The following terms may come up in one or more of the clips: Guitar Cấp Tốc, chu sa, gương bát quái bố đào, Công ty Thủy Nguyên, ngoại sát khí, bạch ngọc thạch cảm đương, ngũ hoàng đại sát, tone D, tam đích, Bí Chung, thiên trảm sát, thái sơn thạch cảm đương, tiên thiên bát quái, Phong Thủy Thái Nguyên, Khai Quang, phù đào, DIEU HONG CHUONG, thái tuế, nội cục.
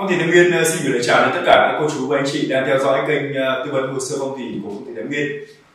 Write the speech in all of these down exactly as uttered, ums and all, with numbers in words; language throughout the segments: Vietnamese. Phong Thủy Thái Nguyên xin gửi lời chào đến tất cả các cô chú và anh chị đang theo dõi kênh tư vấn hồ sơ phong thủy của Phong Thủy Thái Nguyên.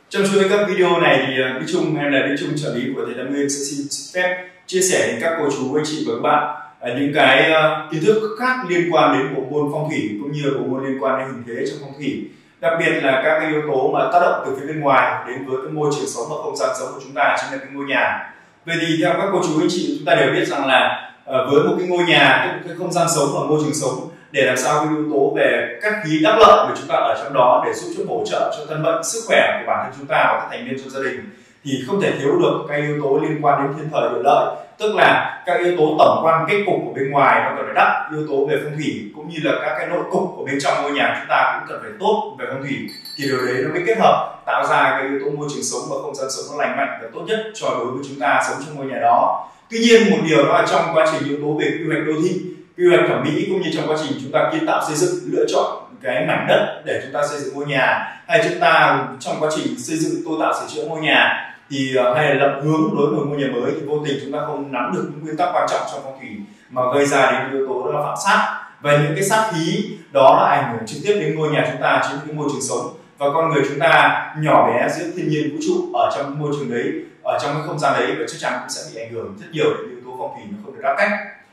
Trong chuỗi các video này thì Bí Chung, em là Bí Chung trợ lý của Thầy Thái Nguyên, sẽ xin phép chia sẻ đến các cô chú, anh chị và các bạn những cái kiến thức khác liên quan đến bộ môn phong thủy cũng như bộ môn liên quan đến hình thế trong phong thủy, đặc biệt là các cái yếu tố mà tác động từ phía bên ngoài đến với cái môi trường sống và không gian sống của chúng ta, chính là cái ngôi nhà. Vậy thì theo các cô chú, anh chị, chúng ta đều biết rằng là với một cái ngôi nhà, cái không gian sống và môi trường sống, để làm sao cái yếu tố về các khí đắc lợi của chúng ta ở trong đó để giúp cho bổ trợ cho thân vận, sức khỏe của bản thân chúng ta và các thành viên trong gia đình, thì không thể thiếu được cái yếu tố liên quan đến thiên thời địa lợi, tức là các yếu tố tổng quan kết cục của bên ngoài nó cần phải đắc, yếu tố về phong thủy cũng như là các cái nội cục của bên trong ngôi nhà chúng ta cũng cần phải tốt về phong thủy, thì điều đấy nó mới kết hợp tạo ra cái yếu tố môi trường sống và không gian sống nó lành mạnh và tốt nhất cho đối với chúng ta sống trong ngôi nhà đó. Tuy nhiên một điều đó là trong quá trình yếu tố về quy hoạch đô thị, quy hoạch thẩm mỹ cũng như trong quá trình chúng ta kiến tạo xây dựng, lựa chọn cái mảnh đất để chúng ta xây dựng ngôi nhà, hay chúng ta trong quá trình xây dựng tô tạo sửa chữa ngôi nhà, thì hay là lập hướng đối với ngôi nhà mới, thì vô tình chúng ta không nắm được những nguyên tắc quan trọng trong phong thủy mà gây ra đến yếu tố đó là phạm sát, và những cái sát khí đó là ảnh hưởng trực tiếp đến ngôi nhà chúng ta, chính cái môi trường sống và con người chúng ta nhỏ bé giữa thiên nhiên vũ trụ, ở trong môi trường đấy, ở trong cái không gian đấy, và chắc chắn cũng sẽ bị ảnh hưởng rất nhiều đến yếu tố phong thủy nó không được đáp cách.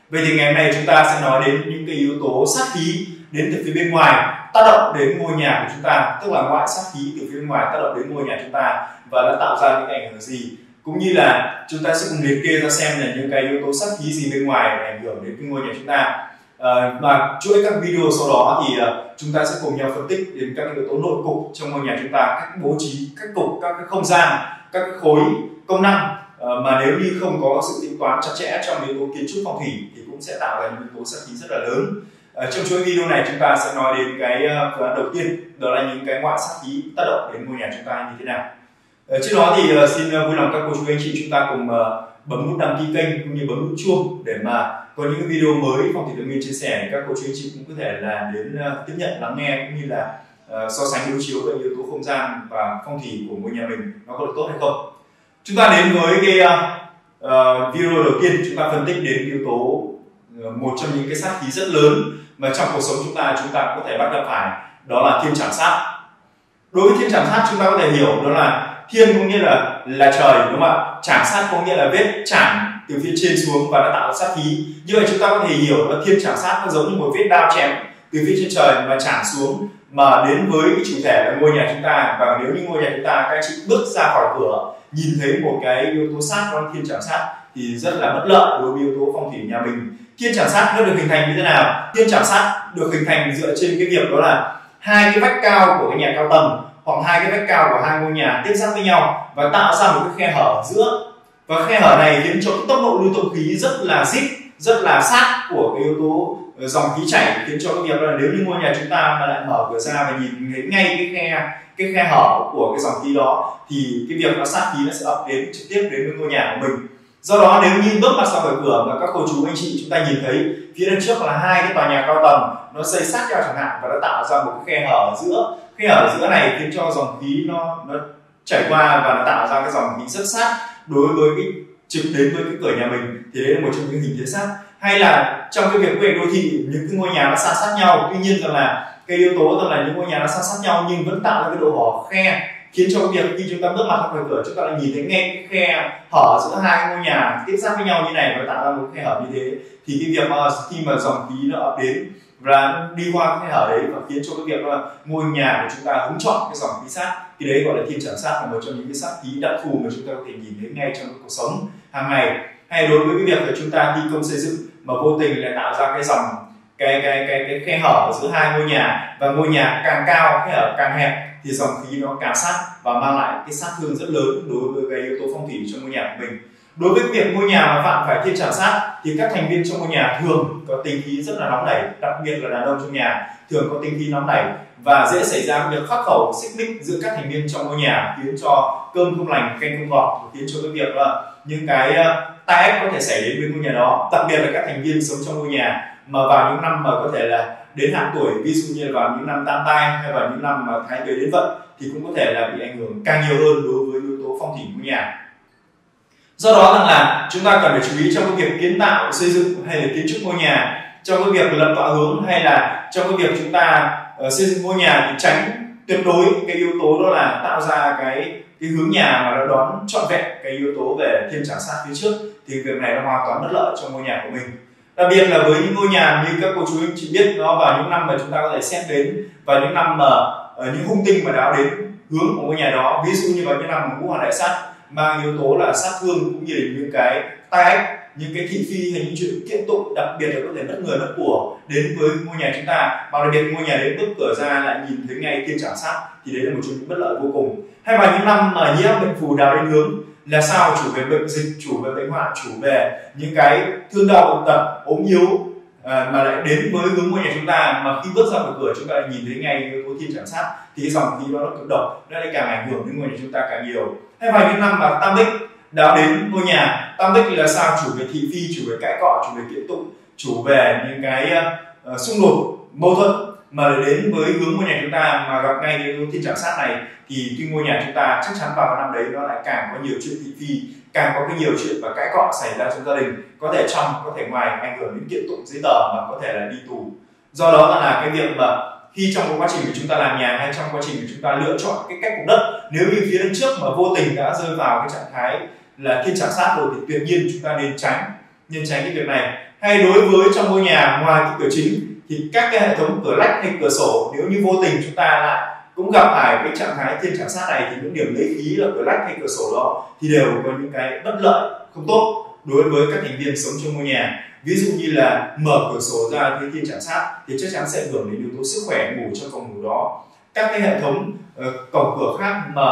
Vậy thì ngày hôm nay chúng ta sẽ nói đến những cái yếu tố sát khí đến từ phía bên ngoài tác động đến ngôi nhà của chúng ta, tức là ngoại sát khí từ phía bên ngoài tác động đến ngôi nhà chúng ta và đã tạo ra những ảnh hưởng gì, cũng như là chúng ta sẽ cùng liệt kê ra xem là những cái yếu tố sát khí gì bên ngoài để ảnh hưởng đến cái ngôi nhà chúng ta. À, và chuỗi các video sau đó thì chúng ta sẽ cùng nhau phân tích đến các yếu tố nội cục trong ngôi nhà chúng ta, cách bố trí, cách cục, các cái không gian, các cái khối công năng mà nếu như không có sự tính toán chặt chẽ trong yếu tố kiến trúc phong thủy thì cũng sẽ tạo ra những yếu tố sát khí rất là lớn. Ở trong chuỗi video này chúng ta sẽ nói đến cái phương án đầu tiên, đó là những cái ngoại sát khí tác động đến ngôi nhà chúng ta như thế nào. Trước đó thì xin vui lòng các cô chú anh chị chúng ta cùng bấm nút đăng ký kênh cũng như bấm nút chuông để mà có những video mới Phong Thủy Thái Nguyên chia sẻ thì các cô chú anh chị cũng có thể là đến tiếp nhận, lắng nghe cũng như là so sánh đối chiếu với yếu tố không gian và phong thủy của ngôi nhà mình nó có được tốt hay không. Chúng ta đến với cái uh, video đầu tiên, chúng ta phân tích đến yếu tố một trong những cái sát khí rất lớn mà trong cuộc sống chúng ta chúng ta có thể bắt gặp phải, đó là thiên trảm sát. Đối với thiên trảm sát chúng ta có thể hiểu đó là thiên có nghĩa là là trời, đúng không ạ? Trảm sát có nghĩa là vết trảm từ phía trên xuống và đã tạo sát khí. Như vậy chúng ta có thể hiểu là thiên trảm sát nó giống như một vết đao chém từ phía trên trời mà trảm xuống mà đến với cái chủ thể là ngôi nhà chúng ta, và nếu như ngôi nhà chúng ta các chị bước ra khỏi cửa nhìn thấy một cái yếu tố sát đó là thiên trảm sát thì rất là bất lợi đối với yếu tố phong thủy nhà mình. Thiên trảm sát nó được hình thành như thế nào? Thiên trảm sát được hình thành dựa trên cái việc đó là hai cái vách cao của cái nhà cao tầng hoặc hai cái vách cao của hai ngôi nhà tiếp giáp với nhau và tạo ra một cái khe hở ở giữa, và khe hở này khiến cho cái tốc độ lưu thông khí rất là dít, rất là sát của cái yếu tố dòng khí chảy, khiến cho cái việc đó là nếu như ngôi nhà chúng ta mà lại mở cửa ra và nhìn thấy ngay cái khe cái khe hở của cái dòng khí đó thì cái việc nó sát khí nó sẽ ập đến trực tiếp đến với ngôi nhà của mình. Do đó nếu như bước ra khỏi cửa mà các cô chú anh chị chúng ta nhìn thấy phía đằng trước là hai cái tòa nhà cao tầng nó xây sát nhau chẳng hạn và đã tạo ra một cái khe hở ở giữa, khe hở ở giữa này khiến cho dòng khí nó nó chảy qua và nó tạo ra cái dòng khí rất sát đối với cái trực đến với cái cửa nhà mình, thì đấy là một trong những hình thế sát. Hay là trong cái việc quy hoạch đô thị, những cái ngôi nhà nó san sát nhau, tuy nhiên rằng là cái yếu tố rằng là những ngôi nhà nó san sát nhau nhưng vẫn tạo ra cái độ hở khe, khiến cho cái việc khi chúng ta bước mặt ra ngoài cửa chúng ta lại nhìn thấy ngay cái khe hở giữa hai ngôi nhà tiếp giáp với nhau như này và tạo ra một khe hở như thế, thì cái việc mà khi mà dòng khí nó ập đến và đi qua cái khe hở đấy và khiến cho cái việc là ngôi nhà của chúng ta hứng chọn cái dòng khí sát, thì đấy gọi là thiên trảm sát, là một trong những cái sát khí đặc thù mà chúng ta có thể nhìn thấy ngay trong cuộc sống hàng ngày. Hay đối với cái việc là chúng ta thi công xây dựng mà vô tình lại tạo ra cái dòng cái cái cái cái khe hở giữa hai ngôi nhà, và ngôi nhà càng cao khe hở càng hẹp thì dòng khí nó càng sát và mang lại cái sát thương rất lớn đối với cái yếu tố phong thủy trong ngôi nhà của mình. Đối với việc ngôi nhà mà phạm phải thiên trảm sát thì các thành viên trong ngôi nhà thường có tính khí rất là nóng nảy, đặc biệt là đàn ông trong nhà thường có tính khí nóng nảy và dễ xảy ra việc khắc khẩu xích mích giữa các thành viên trong ngôi nhà, khiến cho cơm không lành canh không ngọt, khiến cho cái việc là những cái tai ách có thể xảy đến với ngôi nhà đó, đặc biệt là các thành viên sống trong ngôi nhà mà vào những năm mà có thể là đến hạn tuổi, ví dụ như là vào những năm tam tai hay vào những năm mà thái tuế đến vận thì cũng có thể là bị ảnh hưởng càng nhiều hơn đối với yếu tố phong thủy của nhà. Do đó rằng là chúng ta cần phải chú ý trong cái việc kiến tạo, xây dựng hay là kiến trúc ngôi nhà trong cái việc lập tọa hướng hay là trong cái việc chúng ta uh, xây dựng ngôi nhà, thì tránh tuyệt đối cái yếu tố đó là tạo ra cái cái hướng nhà mà nó đón trọn vẹn cái yếu tố về thiên trảm sát phía trước, thì việc này nó hoàn toàn bất lợi cho ngôi nhà của mình. Đặc biệt là với những ngôi nhà như các cô chú anh chị biết nó vào những năm mà chúng ta có thể xét đến, và những năm mà uh, những hung tinh mà đáo đến hướng của ngôi nhà đó, ví dụ như vào những năm ngũ hoàng đại sát mang yếu tố là sát thương cũng như những cái tai ách, những cái thị phi hay những chuyện kiện tụng, đặc biệt là có thể mất người mất của đến với ngôi nhà chúng ta, và đặc biệt ngôi nhà đến bước cửa ra lại nhìn thấy ngay thiên trảm sát, thì đấy là một trong những bất lợi vô cùng. Hay vào những năm mà nhiễm bệnh phù đào đến hướng là sao chủ về bệnh dịch, chủ về bệnh hoạn, chủ về những cái thương đau bệnh tật ốm yếu à, mà lại đến với hướng ngôi nhà chúng ta, mà khi bước ra khỏi cửa chúng ta lại nhìn thấy ngay cái thiên trảm sát, thì cái dòng khí đó nó cực độc, nó lại càng ảnh hưởng đến ngôi nhà chúng ta càng nhiều. Hay vào những năm mà tam đích đã đến ngôi nhà, tam đích là sao chủ về thị phi, chủ về cãi cọ, chủ về kiện tụng, chủ về những cái uh, xung đột mâu thuẫn, mà đến với hướng ngôi nhà chúng ta mà gặp ngay cái thiên trảm sát này, thì cái ngôi nhà chúng ta chắc chắn vào năm đấy nó lại càng có nhiều chuyện thị phi, càng có cái nhiều chuyện và cãi cọ xảy ra trong gia đình, có thể trong, có thể ngoài, ảnh hưởng đến kiện tụng giấy tờ mà có thể là đi tù. Do đó là cái việc mà khi trong quá trình của chúng ta làm nhà hay trong quá trình của chúng ta lựa chọn cái cách cục đất, nếu như phía đằng trước mà vô tình đã rơi vào cái trạng thái là thiên trảm sát rồi, thì tuyệt nhiên chúng ta nên tránh, nên tránh cái việc này. Hay đối với trong ngôi nhà ngoài cái cửa chính thì các cái hệ thống cửa lách hay cửa sổ, nếu như vô tình chúng ta lại cũng gặp phải cái trạng thái thiên trảm sát này, thì những điểm lấy khí là cửa lách hay cửa sổ đó thì đều có những cái bất lợi không tốt đối với các thành viên sống trong ngôi nhà. Ví dụ như là mở cửa sổ ra thấy thiên trảm sát thì chắc chắn sẽ ảnh hưởng đến yếu tố sức khỏe, ngủ trong phòng ngủ đó. Các cái hệ thống uh, cổng cửa khác mà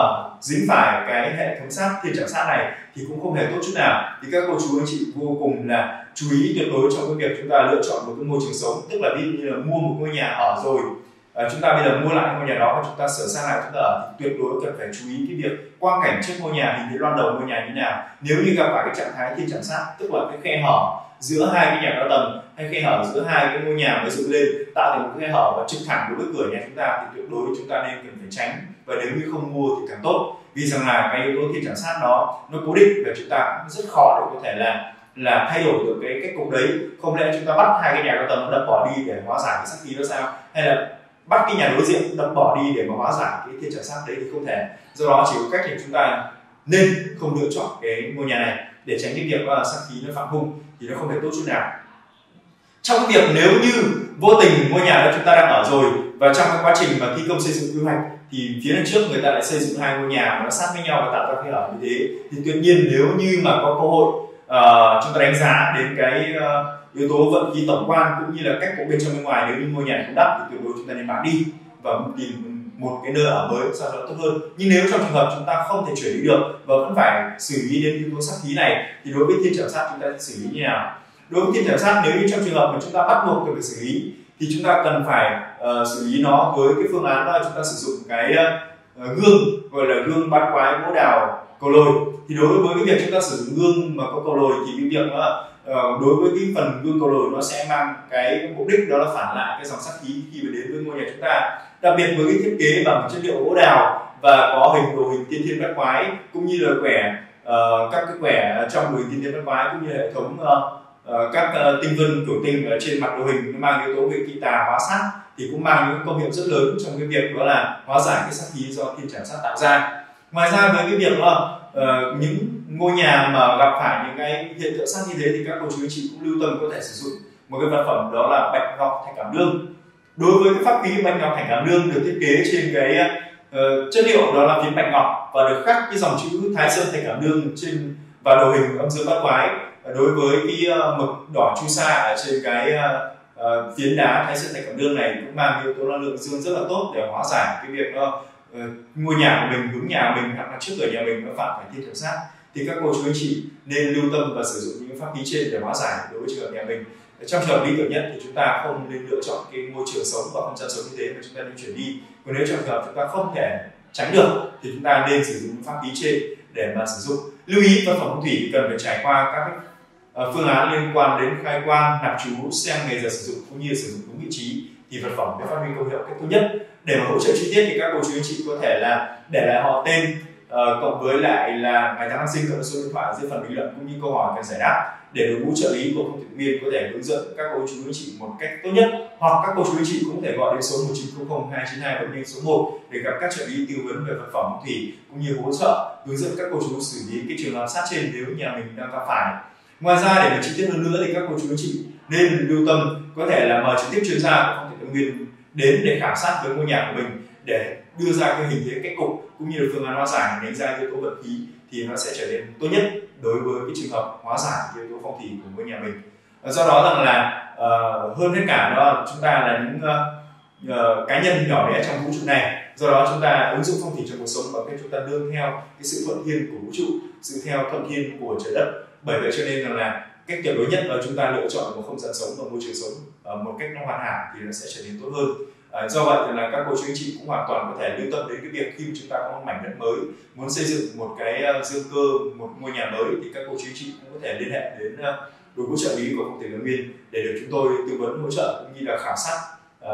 dính phải cái hệ thống sát thiên trảm sát này thì cũng không hề tốt chút nào. Thì các cô chú anh chị vô cùng là chú ý tuyệt đối trong cái việc chúng ta lựa chọn một cái môi trường sống, tức là ví dụ như là mua một ngôi nhà ở rồi, uh, chúng ta bây giờ mua lại ngôi nhà đó và chúng ta sửa sang lại chúng ta ở, thì tuyệt đối cần phải chú ý cái việc quang cảnh trước ngôi nhà, hình thế loan đầu ngôi nhà như thế nào. Nếu như gặp phải cái trạng thái thiên trảm sát, tức là cái khe hở giữa hai cái nhà cao tầng hay khe hở giữa hai cái ngôi nhà mới dựng lên tạo thành một khe hở và trực thẳng đối với cửa nhà chúng ta, thì tuyệt đối chúng ta nên cần phải tránh, và nếu như không mua thì càng tốt, vì rằng là cái yếu tố thiên trảm sát đó nó cố định và chúng ta cũng rất khó để có thể là là thay đổi được cái cách cục đấy. Không lẽ chúng ta bắt hai cái nhà cao tầng đập bỏ đi để hóa giải cái sát khí đó sao, hay là bắt cái nhà đối diện đập bỏ đi để mà hóa giải cái thiên trảm sát đấy, thì không thể. Do đó chỉ có cách để chúng ta nên không lựa chọn cái ngôi nhà này để tránh cái việc là sát khí nó phạm hung, thì nó không hề tốt chút nào. Trong cái việc nếu như vô tình ngôi nhà đó chúng ta đang ở rồi, và trong cái quá trình mà thi công xây dựng quy hoạch thì phía đằng trước người ta lại xây dựng hai ngôi nhà mà nó sát với nhau và tạo ra khe hở như thế, thì tuyệt nhiên nếu như mà có cơ hội uh, chúng ta đánh giá đến cái uh, yếu tố vận khí tổng quan cũng như là cách của bên trong bên ngoài, nếu như ngôi nhà không đáp thì tuyệt đối chúng ta nên bán đi và tìm một cái nơi ở mới sao cho tốt hơn. Nhưng nếu trong trường hợp chúng ta không thể chuyển đi được và vẫn phải xử lý đến yếu tố sát khí này, thì đối với thiên trảm sát chúng ta xử lý như nào? Đối với thiên trảm sát, nếu như trong trường hợp mà chúng ta bắt buộc cần phải xử lý, thì chúng ta cần phải uh, xử lý nó với cái phương án đó là chúng ta sử dụng cái uh, gương gọi là gương bát quái bố đào cầu lồi. Thì đối với cái việc chúng ta sử dụng gương mà có cầu lồi thì cái việc đó Uh, đối với cái phần gương cầu lồi nó sẽ mang cái mục đích đó là phản lại cái dòng sát khí khi mà đến với ngôi nhà chúng ta. Đặc biệt với cái thiết kế bằng chất liệu gỗ đào và có hình đồ hình tiên thiên bát quái cũng như là quẻ uh, các cái quẻ trong đồ hình tiên thiên bát quái cũng như hệ thống uh, uh, các uh, tinh vân kiểu tinh ở trên mặt đồ hình, nó mang yếu tố về kỵ tà hóa sát, thì cũng mang những công hiệu rất lớn trong cái việc đó là hóa giải cái sát khí do thiên trảm sát tạo ra. Ngoài ra với cái việc đó, Uh, những ngôi nhà mà gặp phải những cái hiện tượng sát như thế thì các cô chú chị cũng lưu tâm có thể sử dụng một cái vật phẩm đó là bạch ngọc thạch cảm đương. Đối với cái pháp khí bạch ngọc thạch cảm đương được thiết kế trên cái uh, chất liệu đó là phiến bạch ngọc và được khắc cái dòng chữ thái sơn thạch cảm đương trên và đồ hình âm dương bát quái. Đối với cái uh, mực đỏ chu sa ở trên cái uh, uh, phiến đá thái sơn thạch cảm đương này cũng mang yếu tố năng lượng dương rất là tốt để hóa giải cái việc đó. Uh, ngôi nhà của mình, hướng nhà mình hoặc là trước cửa nhà mình nó phạm phải thiên trảm sát, thì các cô chú anh chị nên lưu tâm và sử dụng những pháp khí trên để hóa giải đối với trường hợp nhà mình. Trong trường hợp lý tưởng nhất thì chúng ta không nên lựa chọn cái môi trường sống và không gian sống như thế mà chúng ta nên chuyển đi. Còn nếu trong trường hợp chúng ta không thể tránh được thì chúng ta nên sử dụng những pháp khí trên để mà sử dụng. Lưu ý vật phẩm phong thủy cần phải trải qua các uh, phương án liên quan đến khai quang, nạp chú, xem ngày giờ sử dụng cũng như sử dụng đúng vị trí thì vật phẩm mới phát huy công hiệu cách tốt nhất. Để mà hỗ trợ chi tiết thì các cô chú anh chị có thể là để lại họ tên uh, cộng với lại là ngày tháng năm sinh, cộng với số điện thoại dưới phần bình luận cũng như câu hỏi cần giải đáp. để đội ngũ trợ lý của Công ty Thủy Nguyên có thể hướng dẫn các cô chú anh chị một cách tốt nhất, hoặc các cô chú anh chị cũng có thể gọi đến số một chín không không hai chín hai bệnh nhân số một để gặp các trợ lý tư vấn về vật phẩm thủy cũng như hỗ trợ hướng dẫn các cô chú xử lý cái trường hợp sát trên nếu nhà mình đang gặp phải. Ngoài ra, để chi tiết hơn nữa thì các cô chú anh chị nên lưu tâm có thể là mời trực tiếp chuyên gia của Công ty Thủy Nguyên đến để khảo sát với ngôi nhà của mình để đưa ra cái hình thế cách cục cũng như là phương án hóa giải đánh giá yếu tố vật khí thì nó sẽ trở nên tốt nhất đối với cái trường hợp hóa giải yếu tố phong thủy của ngôi nhà mình. Do đó rằng là uh, hơn hết cả đó chúng ta là những uh, uh, cá nhân nhỏ bé trong vũ trụ này, do đó chúng ta ứng dụng phong thủy trong cuộc sống bằng cách chúng ta đương theo cái sự thuận thiên của vũ trụ, sự theo thuận thiên của trời đất. Bởi vậy cho nên rằng là cách tuyệt đối nhất là chúng ta lựa chọn một không gian sống và môi trường sống uh, một cách nó hoàn hảo thì nó sẽ trở nên tốt hơn. À, do vậy thì là các cô chú anh chị cũng hoàn toàn có thể lưu tâm đến cái việc khi chúng ta có một mảnh đất mới muốn xây dựng một cái dương cơ, một ngôi nhà mới thì các cô chú anh chị cũng có thể liên hệ đến đội ngũ trợ lý của Công ty Thủy Nguyên để được chúng tôi tư vấn hỗ trợ cũng như là khảo sát à,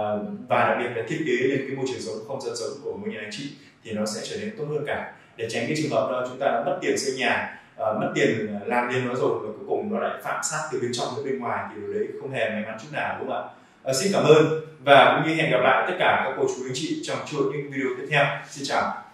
và đặc biệt là thiết kế lên cái môi trường sống, không gian sống của ngôi nhà anh chị thì nó sẽ trở nên tốt hơn cả, để tránh cái trường hợp đó chúng ta đã mất tiền xây nhà, à, mất tiền làm lên nó rồi và cuối cùng nó lại phạm sát từ bên trong đến bên ngoài thì điều đấy không hề may mắn chút nào, đúng không ạ? À, xin cảm ơn và cũng như hẹn gặp lại tất cả các cô chú anh chị trong chuỗi những video tiếp theo. Xin chào.